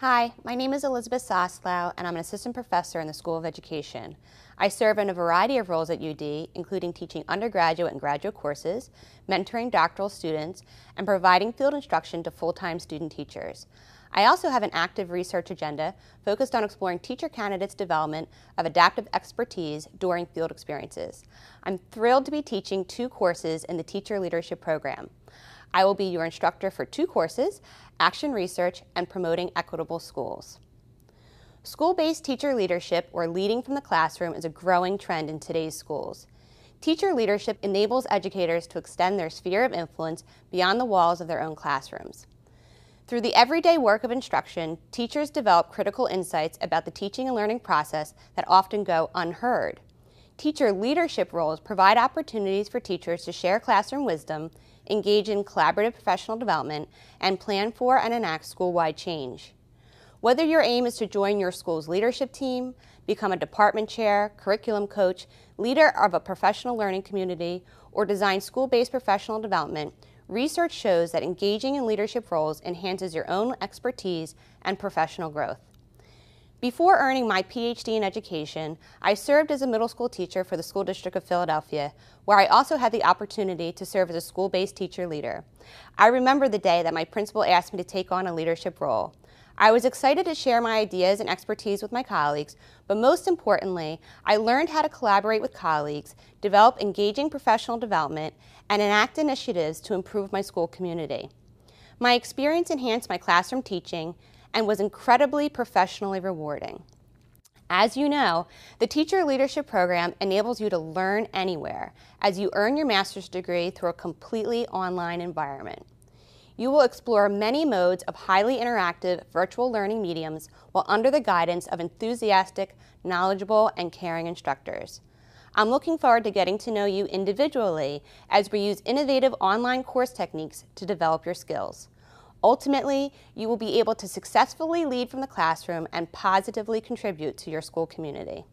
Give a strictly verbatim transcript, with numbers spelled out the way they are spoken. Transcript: Hi, my name is Elizabeth Soslau, and I'm an assistant professor in the School of Education. I serve in a variety of roles at U D, including teaching undergraduate and graduate courses, mentoring doctoral students, and providing field instruction to full-time student teachers. I also have an active research agenda focused on exploring teacher candidates' development of adaptive expertise during field experiences. I'm thrilled to be teaching two courses in the Teacher Leadership program. I will be your instructor for two courses, Action Research and Promoting Equitable Schools. School-based teacher leadership, or leading from the classroom, is a growing trend in today's schools. Teacher leadership enables educators to extend their sphere of influence beyond the walls of their own classrooms. Through the everyday work of instruction, teachers develop critical insights about the teaching and learning process that often go unheard. Teacher leadership roles provide opportunities for teachers to share classroom wisdom, engage in collaborative professional development, and plan for and enact school-wide change. Whether your aim is to join your school's leadership team, become a department chair, curriculum coach, leader of a professional learning community, or design school-based professional development, research shows that engaging in leadership roles enhances your own expertise and professional growth. Before earning my P H D in education, I served as a middle school teacher for the School District of Philadelphia, where I also had the opportunity to serve as a school-based teacher leader. I remember the day that my principal asked me to take on a leadership role. I was excited to share my ideas and expertise with my colleagues, but most importantly, I learned how to collaborate with colleagues, develop engaging professional development, and enact initiatives to improve my school community. My experience enhanced my classroom teaching and was incredibly professionally rewarding. As you know, the Teacher Leadership Program enables you to learn anywhere as you earn your master's degree through a completely online environment. You will explore many modes of highly interactive virtual learning mediums while under the guidance of enthusiastic, knowledgeable, and caring instructors. I'm looking forward to getting to know you individually as we use innovative online course techniques to develop your skills. Ultimately, you will be able to successfully lead from the classroom and positively contribute to your school community.